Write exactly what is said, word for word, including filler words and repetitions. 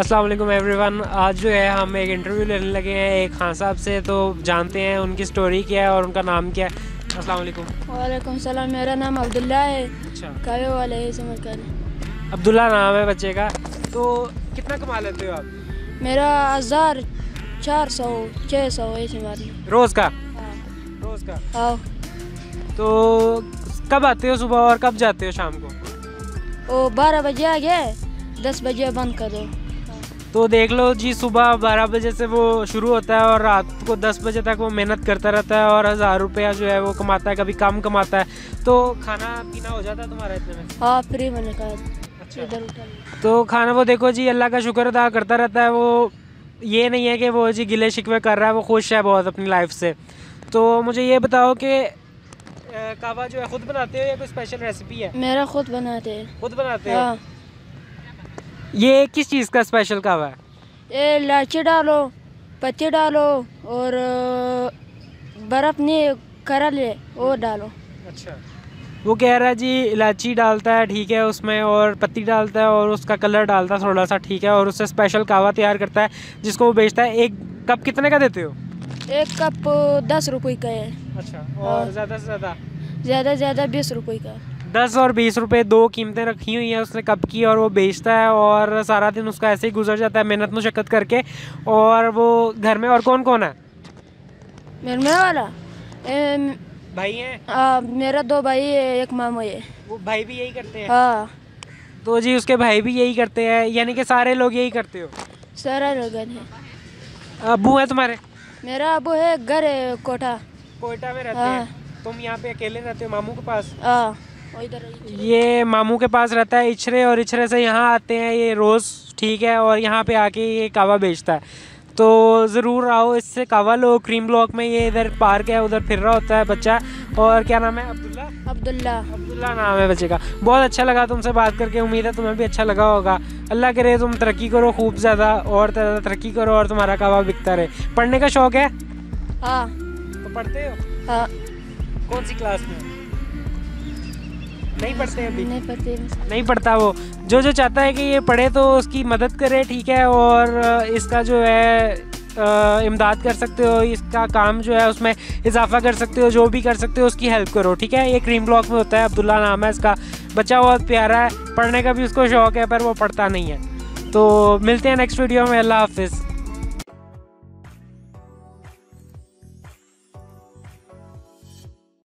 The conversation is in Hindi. अस्सलाम वालेकुम एवरीवन। आज जो है हम एक इंटरव्यू लेने लगे हैं एक खान साहब से, तो जानते हैं उनकी स्टोरी क्या है और उनका नाम क्या है। अस्सलाम वालेकुम। वालेकुम सलाम। मेरा नाम अब्दुल्ला है। अच्छा, कावे वाले है समझ कर। अब्दुल्ला नाम है बच्चे का। तो कितना कमा लेते हो आप? मेरा हज़ार चार सौ छः सौ ऐसे मार रोज़ का। हाँ। रोज़ का। हाँ। तो कब आते हो सुबह और कब जाते हो शाम को? वो बारह बजे आ गया, दस बजे बंद कर दो। तो देख लो जी, सुबह बारह बजे से वो शुरू होता है और रात को दस बजे तक वो मेहनत करता रहता है और हज़ार रुपया जो है वो कमाता है, कभी कम कमाता है। तो खाना पीना हो जाता है तुम्हारा इतने में? हाँ, फ्री मैंने कहा। अच्छा, इधर उठा। तो खाना वो देखो जी, अल्लाह का शुक्र अदा करता रहता है। वो ये नहीं है कि वो जी गिले शिकवे कर रहा है, वो खुश है बहुत अपनी लाइफ से। तो मुझे ये बताओ कि कहवा जो है ख़ुद बनाते हो या कोई स्पेशल रेसिपी है? मेरा खुद बनाते हैं। खुद बनाते हैं। ये किस चीज़ का स्पेशल कहवा है? ये इलायची डालो, पत्ती डालो और बर्फ़ नहीं करा ले वो डालो। अच्छा, वो कह रहा है जी इलायची डालता है, ठीक है, उसमें और पत्ती डालता है और उसका कलर डालता है थोड़ा सा, ठीक है, और उससे स्पेशल कहवा तैयार करता है जिसको वो बेचता है। एक कप कितने का देते हो? एक कप दस रुपये का है। अच्छा, और ज़्यादा से ज़्यादा? ज़्यादा से ज़्यादा बीस रुपये का। दस और बीस रुपए दो कीमतें रखी हुई हैं उसने कब की, और वो बेचता है और सारा दिन उसका ऐसे ही गुजर जाता है मेहनत मुशक्कत करके। और वो घर में और कौन कौन है? मेरे में वाला एम, भाई हैं। मेरा दो भाई है, एक मामू है। वो भाई भी यही करते हैं? हाँ। तो जी उसके भाई भी यही करते हैं, यानी कि सारे लोग यही करते हो? सारे लोग हैं। अबू हैं तुम्हारे? मेरा अबू है, घर है कोटा। कोटा में रहते हैं। तुम यहाँ पे अकेले रहते हो मामू के पास? हाँ, ये मामू के पास रहता है इछरे, और इछरे से यहाँ आते हैं ये रोज़, ठीक है, और यहाँ पे आके ये कहवा बेचता है। तो ज़रूर आओ इससे कहवा लो। क्रीम ब्लॉक में ये इधर पार्क है, उधर फिर रहा होता है बच्चा। और क्या नाम है? अब्दुल्ला। अब्दुल्ला अब्दुल्ला नाम है बच्चे का। बहुत अच्छा लगा तुमसे बात करके, उम्मीद है तुम्हें भी अच्छा लगा होगा। अल्लाह करे तुम तरक्की करो खूब ज़्यादा और ज़्यादा तरक्की करो और तुम्हारा कहवा बिकता रहे। पढ़ने का शौक़ है? हाँ। तो पढ़ते हो? हाँ। कौन सी क्लास में? नहीं पढ़ते अभी? नहीं पढ़ते। नहीं पढ़ता। वो जो जो चाहता है कि ये पढ़े तो उसकी मदद करे, ठीक है, और इसका जो है इमदाद कर सकते हो, इसका काम जो है उसमें इजाफा कर सकते हो, जो भी कर सकते हो उसकी हेल्प करो, ठीक है। ये क्रीम ब्लॉक में होता है, अब्दुल्ला नाम है इसका। बच्चा बहुत प्यारा है, पढ़ने का भी उसको शौक़ है पर वो पढ़ता नहीं है। तो मिलते हैं नेक्स्ट वीडियो में। अल्लाह हाफिज़।